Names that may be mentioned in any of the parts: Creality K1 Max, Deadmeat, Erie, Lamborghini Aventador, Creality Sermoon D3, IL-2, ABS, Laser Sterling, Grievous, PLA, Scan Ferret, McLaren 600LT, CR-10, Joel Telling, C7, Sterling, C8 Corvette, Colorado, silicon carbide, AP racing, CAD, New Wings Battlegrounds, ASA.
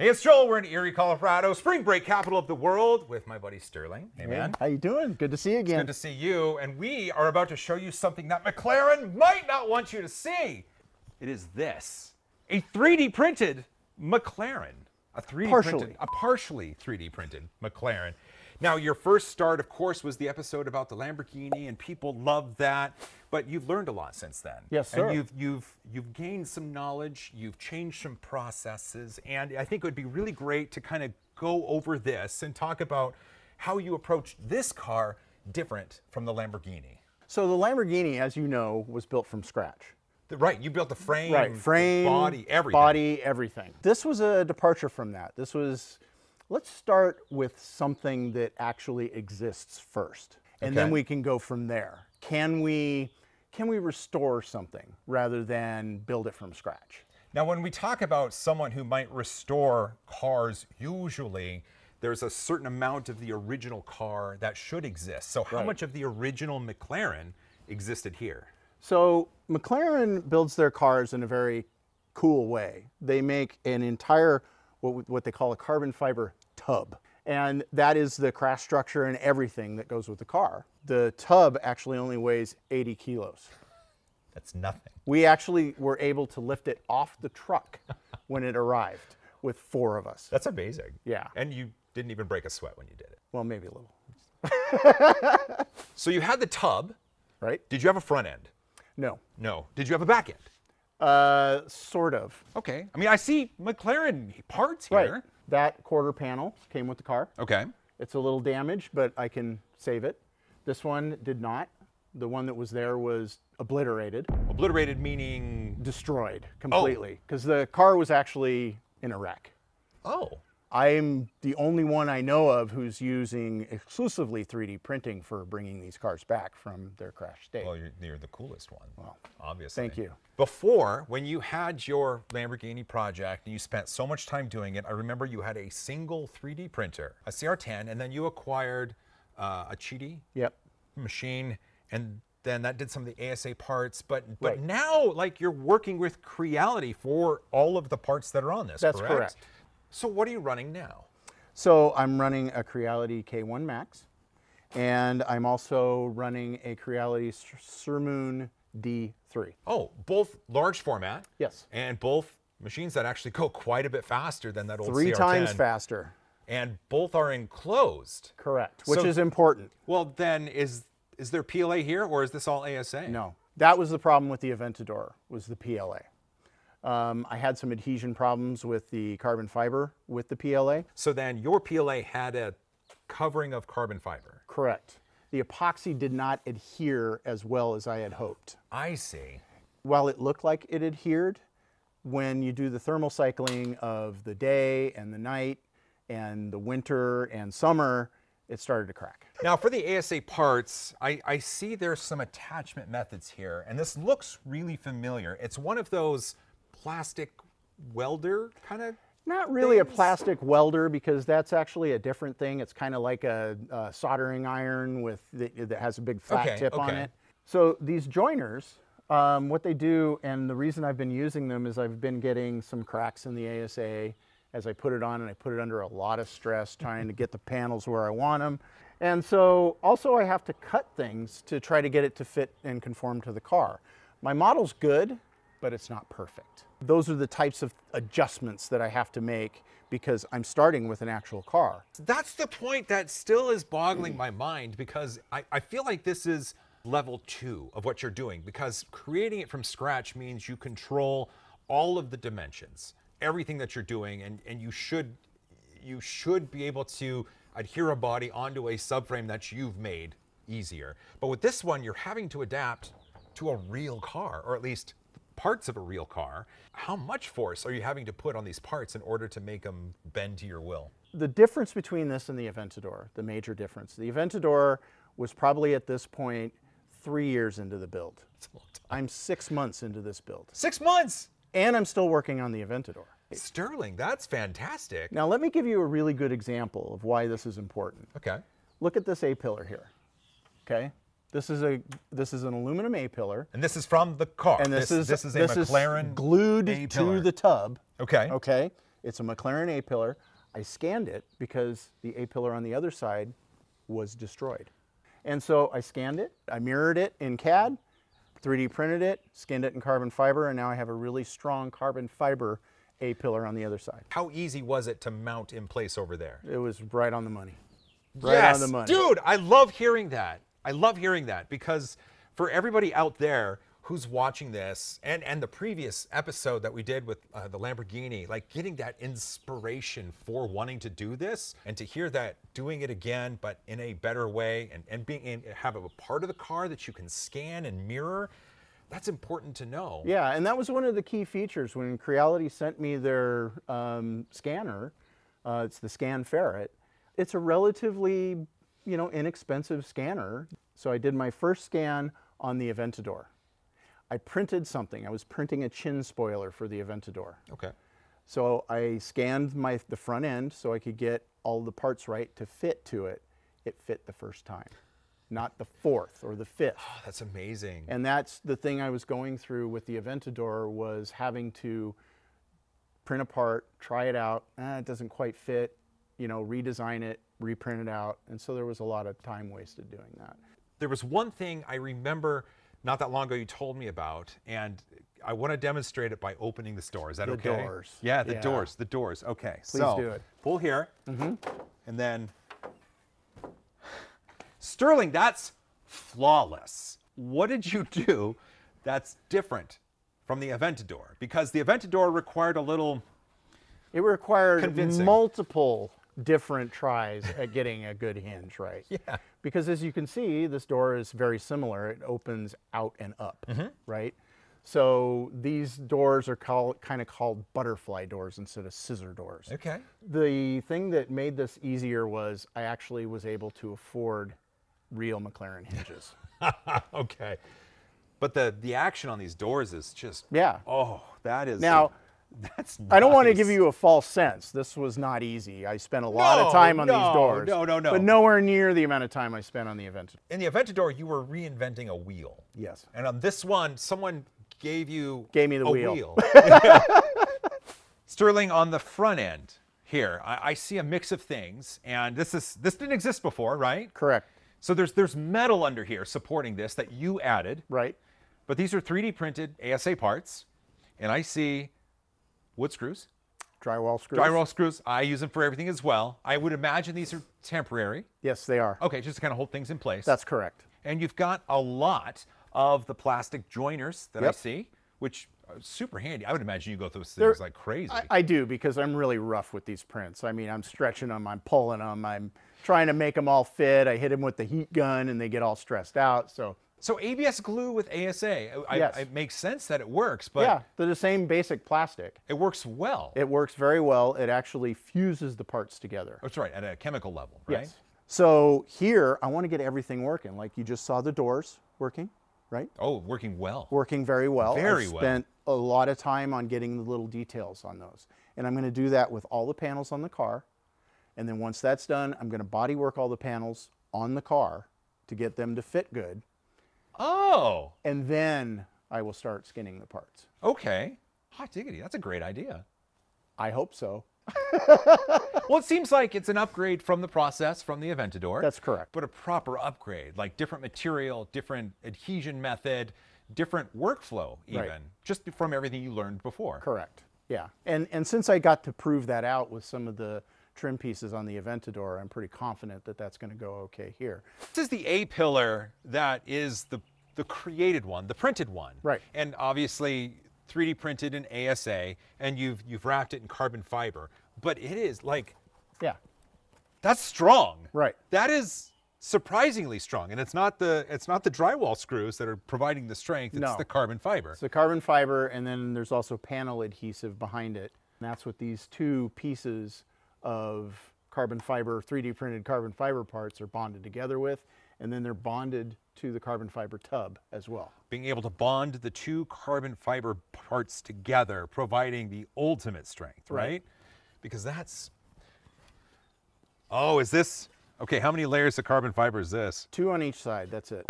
Hey, it's Joel. We're in Erie, Colorado, spring break capital of the world, with my buddy Sterling. Hey, man. How you doing? Good to see you again. It's good to see you. And we are about to show you something that McLaren might not want you to see. It is this, a 3D printed McLaren, a partially 3D printed McLaren. Now, your first start, of course, was the episode about the Lamborghini, and people loved that. But you've learned a lot since then. Yes, sir. And you've gained some knowledge, you've changed some processes, and I think it would be really great to kind of go over this and talk about how you approached this car different from the Lamborghini. So the Lamborghini, as you know, was built from scratch. Right, you built the frame, the body, everything. This was a departure from that. This was, let's start with something that actually exists first, and then we can go from there. Can we restore something rather than build it from scratch? Now, when we talk about someone who might restore cars, usually there's a certain amount of the original car that should exist. So how much of the original McLaren existed here? So McLaren builds their cars in a very cool way. They make an entire, what they call a carbon fiber tub. And that is the crash structure and everything that goes with the car. The tub actually only weighs 80 kilos. That's nothing. We actually were able to lift it off the truck when it arrived with 4 of us. That's amazing. Yeah. And you didn't even break a sweat when you did it. Well, maybe a little. So you had the tub. Right. Did you have a front end? No. No. Did you have a back end? Sort of. Okay. I mean, I see McLaren parts here. Right. That quarter panel came with the car. Okay. It's a little damaged, but I can save it. This one did not. The one that was there was obliterated. Obliterated meaning? Destroyed completely. Because the car was actually in a wreck. Oh. I'm the only one I know of who's using exclusively 3D printing for bringing these cars back from their crash state. Well, you're the coolest one, well, obviously. Thank you. Before, when you had your Lamborghini project and you spent so much time doing it, I remember you had a single 3D printer, a CR-10, and then you acquired a Cheetah machine, and then that did some of the ASA parts, but now, like, you're working with Creality for all of the parts that are on this, correct? That's correct. So what are you running now? So I'm running a Creality K1 Max, and I'm also running a Creality Sermoon D3. Oh, both large format. Yes. And both machines that actually go quite a bit faster than that old CR-10. 3 times faster. And both are enclosed. Correct, which is important. Well, then is there PLA here, or is this all ASA? No, that was the problem with the Aventador, was the PLA. I had some adhesion problems with the carbon fiber with the PLA. So then your PLA had a covering of carbon fiber. Correct. The epoxy did not adhere as well as I had hoped. I see. While it looked like it adhered, when you do the thermal cycling of the day and the night and the winter and summer, it started to crack. Now, for the ASA parts, I see there's some attachment methods here, and this looks really familiar. It's one of those plastic welder kind of Not really things. A plastic welder, because that's actually a different thing. It's kind of like a soldering iron with that has a big flat tip on it. So these joiners, what they do, and the reason I've been using them is I've been getting some cracks in the ASA as I put it on, and I put it under a lot of stress trying to get the panels where I want them. And so also I have to cut things to try to get it to fit and conform to the car. My model's good, but it's not perfect. Those are the types of adjustments that I have to make because I'm starting with an actual car. That's the point that still is boggling my mind, because I feel like this is level 2 of what you're doing, because creating it from scratch means you control all of the dimensions, everything that you're doing, and you should be able to adhere a body onto a subframe that you've made easier. But with this one, you're having to adapt to a real car, or at least parts of a real car. How much force are you having to put on these parts in order to make them bend to your will? The difference between this and the Aventador, the major difference, the Aventador was probably at this point 3 years into the build. That's a long time. I'm 6 months into this build. 6 months! And I'm still working on the Aventador. Sterling, that's fantastic. Now let me give you a really good example of why this is important. Okay. Look at this A-pillar here, okay? This is an aluminum A-pillar. And this is from the car. And this is a McLaren A-pillar. Glued to the tub. Okay. Okay. It's a McLaren A-pillar. I scanned it because the A-pillar on the other side was destroyed. And so I scanned it, I mirrored it in CAD, 3D printed it, skinned it in carbon fiber, and now I have a really strong carbon fiber A-pillar on the other side. How easy was it to mount in place over there? It was right on the money. Right on the money. Dude, I love hearing that. I love hearing that, because for everybody out there who's watching this, and the previous episode that we did with the Lamborghini, like getting that inspiration for wanting to do this, and to hear that doing it again, but in a better way, and being in, have a part of the car that you can scan and mirror, that's important to know. Yeah, and that was one of the key features when Creality sent me their scanner. It's the Scan Ferret. It's a relatively, you know, inexpensive scanner. So I did my first scan on the Aventador. I printed something. I was printing a chin spoiler for the Aventador. Okay. So I scanned the front end so I could get all the parts right to fit to it. It fit the first time, not the fourth or the fifth. Oh, that's amazing. And that's the thing I was going through with the Aventador, was having to print a part, try it out, it doesn't quite fit, you know, redesign it, reprint it out. And so there was a lot of time wasted doing that. There was one thing I remember not that long ago you told me about, and I want to demonstrate it by opening this door. Is that okay? The doors. Yeah, the doors, the doors. Okay, please do it. Pull here, and then... Sterling, that's flawless. What did you do that's different from the Aventador? Because the Aventador required a little... It required convincing. Multiple different tries at getting a good hinge right. Yeah. Because as you can see, this door is very similar. It opens out and up, right? So these doors are kind of called butterfly doors instead of scissor doors. Okay. The thing that made this easier was I actually was able to afford real McLaren hinges. Okay. But the action on these doors is just, oh, that is... Now, that's nice. I don't want to give you a false sense. This was not easy. I spent a lot of time on these doors. No. But nowhere near the amount of time I spent on the Aventador. In the Aventador, you were reinventing a wheel. Yes. And on this one, someone gave you Gave me the wheel. Sterling, on the front end here, I see a mix of things, and this didn't exist before, right? Correct. So there's metal under here supporting this that you added. Right. But these are 3D printed ASA parts, and I see wood screws, drywall screws. Drywall screws. I use them for everything as well. I would imagine these are temporary. Yes, they are. Okay, just to kind of hold things in place. That's correct. And you've got a lot of the plastic joiners that I see, which are super handy. I would imagine you go through things like crazy. I do, because I'm really rough with these prints. I mean, I'm stretching them, I'm pulling them, I'm trying to make them all fit. I hit them with the heat gun and they get all stressed out. So ABS glue with ASA, it makes sense that it works, but... Yeah, they're the same basic plastic. It works well. It works very well. It actually fuses the parts together. That's right, at a chemical level, right? Yes. So here, I want to get everything working. Like you just saw the doors working, right? Oh, working well. Working very well. Very well. I spent a lot of time on getting the little details on those. And I'm going to do that with all the panels on the car. And then once that's done, I'm going to bodywork all the panels on the car to get them to fit good. Oh. And then I will start skinning the parts. Okay. Hot diggity. That's a great idea. I hope so. Well, it seems like it's an upgrade from the process, from the Aventador. That's correct. But a proper upgrade, like different material, different adhesion method, different workflow even, just from everything you learned before. Correct. Yeah. And since I got to prove that out with some of the trim pieces on the Aventador, I'm pretty confident that that's going to go okay here. This is the A-pillar that is the created one, the printed one. Right. And obviously 3D printed in ASA, and you've wrapped it in carbon fiber. But it is like... Yeah. That's strong. Right. That is surprisingly strong. And it's not the drywall screws that are providing the strength, it's the carbon fiber. It's the carbon fiber, and then there's also panel adhesive behind it. And that's what these two pieces of carbon fiber, 3D printed carbon fiber parts are bonded together with, and then they're bonded to the carbon fiber tub as well. Being able to bond the two carbon fiber parts together, providing the ultimate strength, right? Because that's... Oh, is this... Okay, how many layers of carbon fiber is this? 2 on each side, that's it.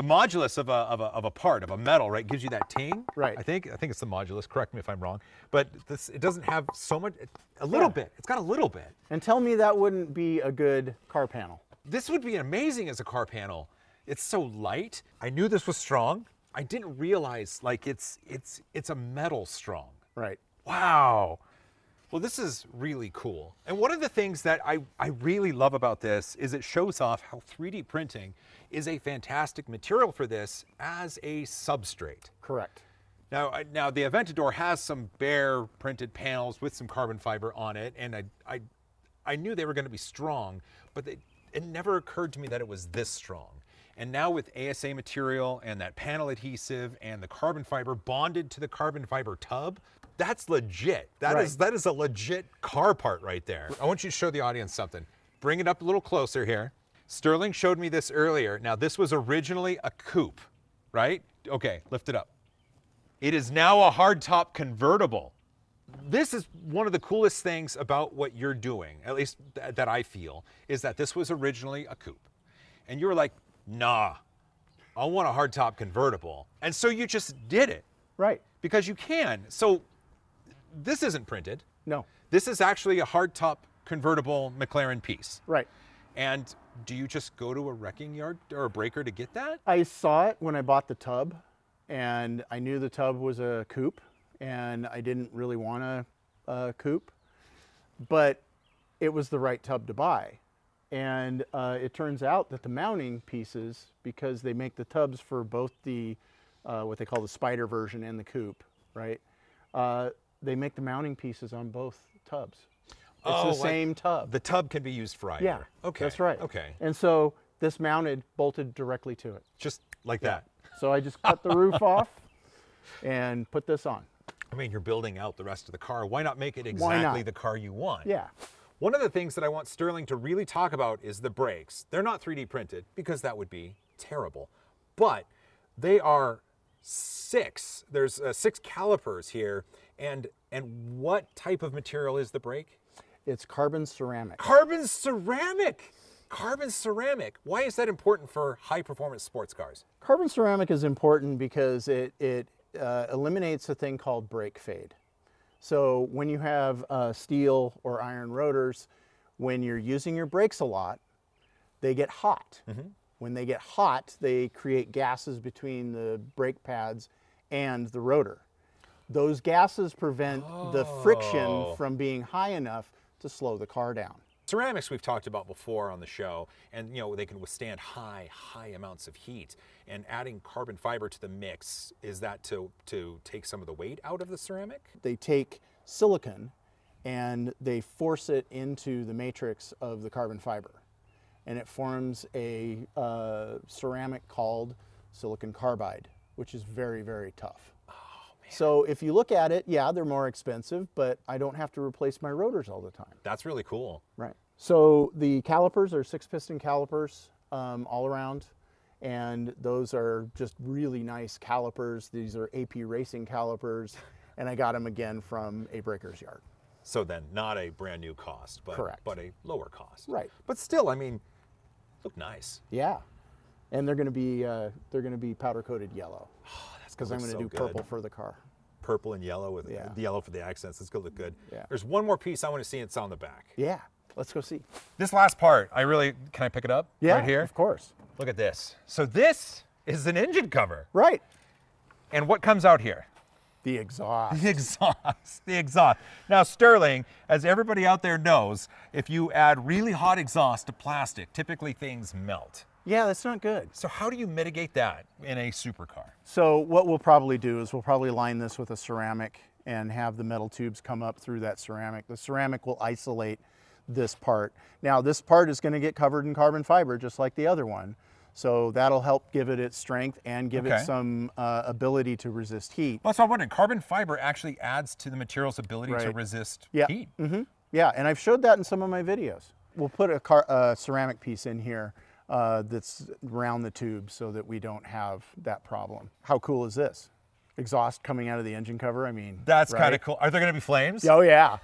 The modulus of a part, of a metal, right, gives you that ting. Right. I think it's the modulus. Correct me if I'm wrong. But this, it doesn't have so much, a little bit. It's got a little bit. And tell me that wouldn't be a good car panel. This would be amazing as a car panel. It's so light. I knew this was strong. I didn't realize, like, it's a metal strong. Right. Wow. Well, this is really cool. And one of the things that I really love about this is it shows off how 3D printing is a fantastic material for this as a substrate. Correct. Now the Aventador has some bare printed panels with some carbon fiber on it, and I knew they were going to be strong, but it never occurred to me that it was this strong. And now with ASA material and that panel adhesive and the carbon fiber bonded to the carbon fiber tub, that's legit. That is a legit car part right there. I want you to show the audience something. Bring it up a little closer here. Sterling showed me this earlier. Now this was originally a coupe, right? Okay, lift it up. It is now a hardtop convertible. This is one of the coolest things about what you're doing, at least that I feel, is that this was originally a coupe. And you were like, nah, I want a hardtop convertible. And so you just did it. Right. Because you can. So this isn't printed. No. This is actually a hardtop convertible McLaren piece. Right. And do you just go to a wrecking yard or a breaker to get that? I saw it when I bought the tub, and I knew the tub was a coupe, and I didn't really want a coupe, but it was the right tub to buy. And it turns out that the mounting pieces, because they make the tubs for both the, what they call the spider version and the coupe, right? They make the mounting pieces on both tubs. It's the same tub. The tub can be used for either. Yeah, okay. That's right. Okay. And so this mounted, bolted directly to it. Just like that. So I just cut the roof off and put this on. I mean, you're building out the rest of the car. Why not make it exactly the car you want? Yeah. One of the things that I want Sterling to really talk about is the brakes. They're not 3D printed because that would be terrible, but they are six. There's 6 calipers here, and what type of material is the brake? It's carbon ceramic. Carbon ceramic! Carbon ceramic. Why is that important for high-performance sports cars? Carbon ceramic is important because it eliminates a thing called brake fade. So when you have steel or iron rotors, when you're using your brakes a lot, they get hot. Mm-hmm. When they get hot, they create gases between the brake pads and the rotor. Those gases prevent the friction from being high enough to slow the car down. Ceramics we've talked about before on the show, and you know they can withstand high amounts of heat, and adding carbon fiber to the mix, is that to take some of the weight out of the ceramic? They take silicon and they force it into the matrix of the carbon fiber, and it forms a ceramic called silicon carbide, which is very, very tough. So if you look at it, yeah, they're more expensive, but I don't have to replace my rotors all the time. That's really cool. Right. So the calipers are 6-piston calipers all around, and those are just really nice calipers. These are AP racing calipers, and I got them again from a breaker's yard. So then not a brand new cost, but, correct, but a lower cost. Right. But still, I mean, look nice. Yeah. And they're going to be powder coated yellow. Because I'm going to do purple for the car. Purple and yellow with the yellow for the accents. It's going to look good. Yeah. There's one more piece I want to see, and it's on the back. Yeah, let's go see. This last part, can I pick it up? Yeah, right here? Of course. Look at this. So this is an engine cover. Right. And what comes out here? The exhaust. The exhaust, the exhaust. Now Sterling, as everybody out there knows, if you add really hot exhaust to plastic, typically things melt. Yeah, that's not good. So how do you mitigate that in a supercar? So what we'll probably do is we'll probably line this with a ceramic and have the metal tubes come up through that ceramic. The ceramic will isolate this part. Now this part is going to get covered in carbon fiber just like the other one. So that'll help give it its strength and give it some ability to resist heat. Well, so I'm wondering, carbon fiber actually adds to the material's ability to resist heat. Mm-hmm. Yeah, and I've showed that in some of my videos. We'll put a ceramic piece in here that's around the tube so that we don't have that problem. How cool is this? Exhaust coming out of the engine cover, I mean. That's kind of cool. Are there gonna be flames? Oh yeah.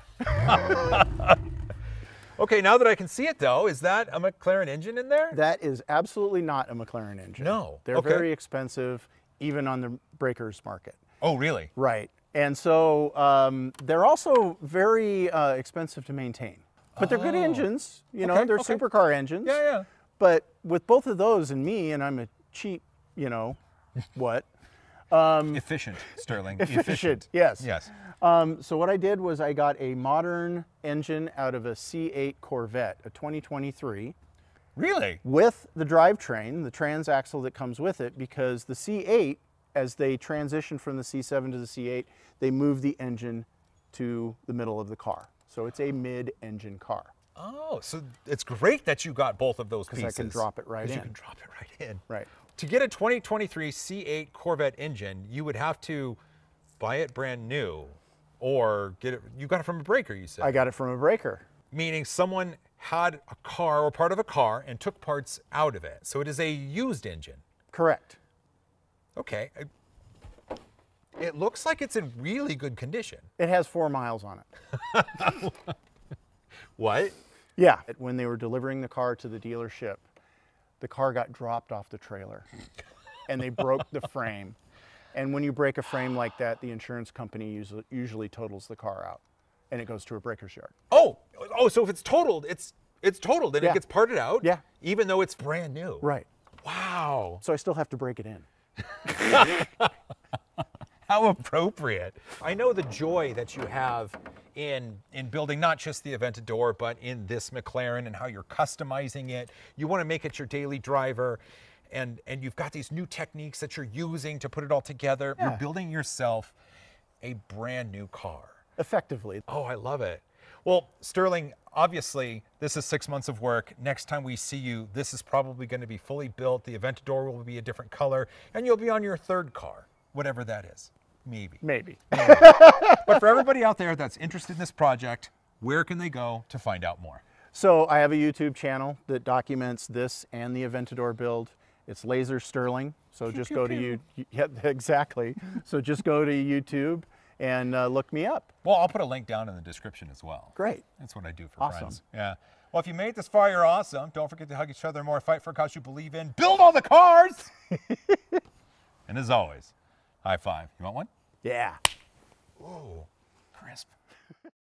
Okay, now that I can see it though, is that a McLaren engine in there? That is absolutely not a McLaren engine. No. They're very expensive, even on the breakers market. Oh, really? Right. And so they're also very expensive to maintain. But they're good engines, you know, they're supercar engines. Yeah, yeah. But with both of those and me, and I'm a cheap, you know, efficient, Sterling. Efficient, yes. Yes. So what I did was I got a modern engine out of a C8 Corvette, a 2023. Really? With the drivetrain, the transaxle that comes with it, because the C8, as they transitioned from the C7 to the C8, they moved the engine to the middle of the car. So it's a mid-engine car. Oh, so it's great that you got both of those pieces. Because I can drop it right in. You can drop it right in. Right. To get a 2023 C8 Corvette engine, you would have to buy it brand new or get it, you got it from a breaker, you said? I got it from a breaker. Meaning someone had a car or part of a car and took parts out of it. So it is a used engine. Correct. Okay. It looks like it's in really good condition. It has 4 miles on it. What? Yeah. When they were delivering the car to the dealership, the car got dropped off the trailer and they broke the frame. And when you break a frame like that, the insurance company usually totals the car out and it goes to a breaker's yard. Oh, oh, so if it's totaled, it's totaled and it gets parted out, even though it's brand new. Right. Wow. So I still have to break it in. How appropriate. I know the joy that you have in building not just the Aventador, but in this McLaren and how you're customizing it. You want to make it your daily driver, and you've got these new techniques that you're using to put it all together. Yeah. You're building yourself a brand new car. Effectively. Oh, I love it. Well, Sterling, obviously, this is 6 months of work. Next time we see you, this is probably going to be fully built. The Aventador will be a different color, and you'll be on your third car, whatever that is. Maybe. Maybe. Maybe. But for everybody out there that's interested in this project, where can they go to find out more? So I have a YouTube channel that documents this and the Aventador build. It's Laser Sterling. So just go to you. Yeah, exactly. So just go to YouTube and look me up. Well, I'll put a link down in the description as well. Great. That's what I do for friends. Yeah. Well, if you made it this far, you're awesome. Don't forget to hug each other more, fight for a cause you believe in, build all the cars. And as always, high five. You want one? Yeah. Whoa, crisp.